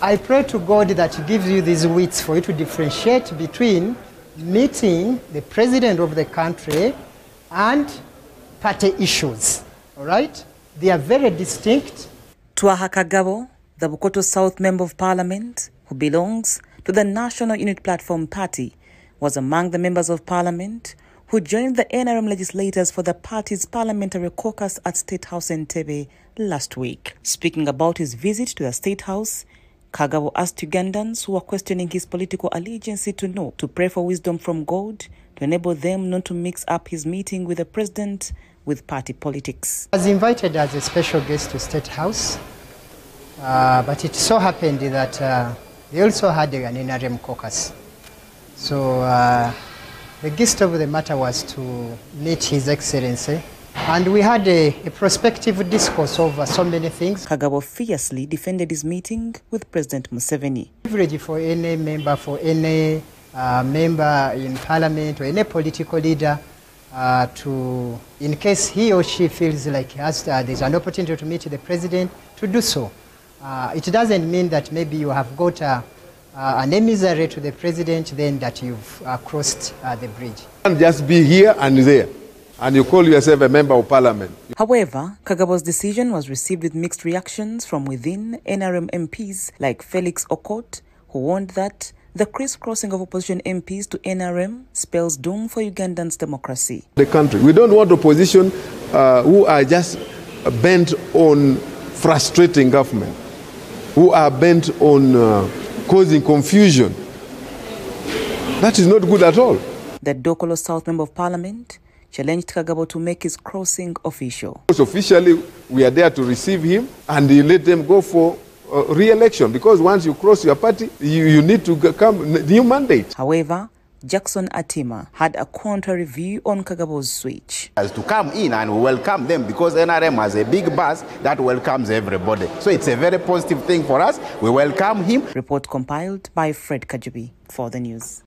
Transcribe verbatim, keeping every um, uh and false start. I pray to God that He gives you these wits for you to differentiate between meeting the president of the country and party issues. All right? They are very distinct. Tuahakagabo, the Bukoto South Member of Parliament, who belongs to the National Unit Platform Party, was among the members of Parliament who joined the N R M legislators for the party's parliamentary caucus at State House Entebbe last week. Speaking about his visit to the State House, Kagabo asked Ugandans who are questioning his political allegiance to know to pray for wisdom from God to enable them not to mix up his meeting with the president with party politics. He was invited as a special guest to State House, uh, but it so happened that uh, they also had an N R M caucus. So uh, the gist of the matter was to meet His Excellency, and we had a, a prospective discourse over so many things. Kagabo fiercely defended his meeting with President Museveni. Privilege for any member, for any uh, member in parliament or any political leader uh, to, in case he or she feels like he has, uh, there's an opportunity to meet the president, to do so. Uh, it doesn't mean that maybe you have got a, uh, an emissary to the president, then that you've uh, crossed uh, the bridge. You can't just be here and there, and you call yourself a member of parliament. However, Kagabo's decision was received with mixed reactions from within N R M M Ps like Felix Okot, who warned that the crisscrossing of opposition M Ps to N R M spells doom for Ugandan's democracy. The country, we don't want opposition uh, who are just bent on frustrating government, who are bent on uh, causing confusion. That is not good at all. The Dokolo South Member of Parliament challenged Kagabo to make his crossing official. Officially, we are there to receive him and you let them go for uh, re-election, because once you cross your party, you, you need to come new mandate. However, Jackson Atima had a contrary view on Kagabo's switch. As to come in and welcome them, because N R M has a big bus that welcomes everybody. So it's a very positive thing for us. We welcome him. Report compiled by Fred Kajubi for the news.